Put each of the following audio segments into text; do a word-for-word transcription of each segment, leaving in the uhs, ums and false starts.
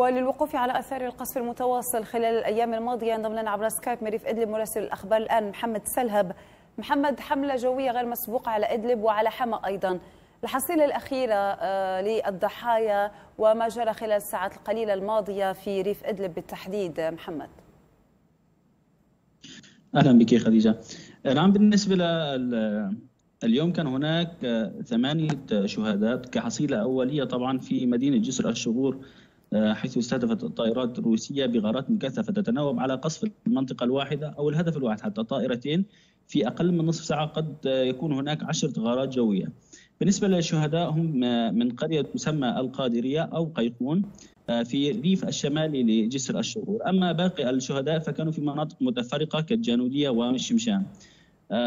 وللوقوف على اثار القصف المتواصل خلال الايام الماضيه ينضم لنا عبر سكايب من ريف ادلب مراسل الاخبار الان محمد سلهب. محمد، حمله جويه غير مسبوقه على ادلب وعلى حما ايضا، الحصيله الاخيره للضحايا وما جرى خلال الساعات القليله الماضيه في ريف ادلب بالتحديد محمد. اهلا بك خديجه. نعم، بالنسبه لل اليوم كان هناك ثمانية شهادات كحصيلة أولية طبعا في مدينة جسر الشغور، حيث استهدفت الطائرات الروسية بغارات مكثفة تتناوب على قصف المنطقة الواحدة أو الهدف الواحد حتى طائرتين في أقل من نصف ساعة، قد يكون هناك عشرة غارات جوية. بالنسبة للشهداء هم من قرية تسمى القادرية أو قيقون في الريف الشمالي لجسر الشغور، أما باقي الشهداء فكانوا في مناطق متفرقة كالجنوبية ومشفى شام.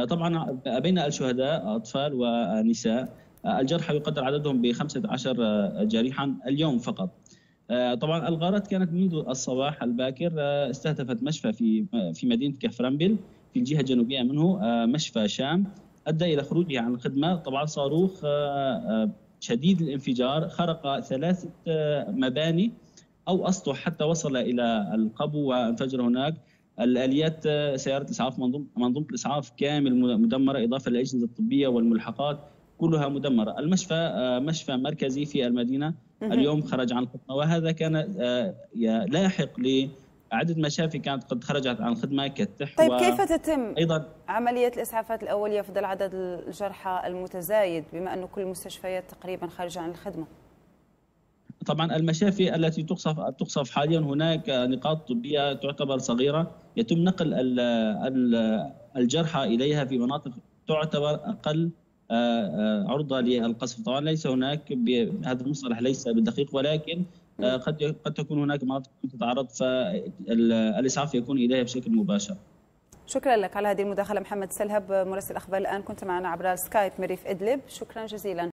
طبعا بين الشهداء أطفال ونساء، الجرحى يقدر عددهم ب خمسة عشر جريحا اليوم فقط. طبعا الغارات كانت منذ الصباح الباكر، استهدفت مشفى في في مدينة كفرنبل في الجهة الجنوبية منه، مشفى شام، أدى إلى خروجه عن الخدمة. طبعا صاروخ شديد الانفجار خرق ثلاثة مباني أو أسطح حتى وصل إلى القبو وانفجر هناك. الآليات سيارة إسعاف، منظومة الإسعاف كامل مدمرة، إضافة للأجهزة الطبية والملحقات كلها مدمرة. المشفى مشفى مركزي في المدينة اليوم خرج عن الخدمة، وهذا كان لاحق لعدة مشافي كانت قد خرجت عن الخدمة كالتح. طيب، كيف تتم أيضا عملية الإسعافات الأولية في ظل عدد الجرحى المتزايد بما أنه كل المستشفيات تقريبا خارجة عن الخدمة؟ طبعا المشافي التي تقصف تقصف حاليا هناك نقاط طبيه تعتبر صغيره، يتم نقل الجرحى اليها في مناطق تعتبر اقل عرضه للقصف. طبعا ليس هناك هذا المصطلح ليس بالدقيق، ولكن قد قد تكون هناك مناطق تتعرض فالاسعاف يكون اليها بشكل مباشر. شكرا لك على هذه المداخله محمد سلهب مراسل اخبار الان، كنت معنا عبر سكايب من ريف ادلب، شكرا جزيلا.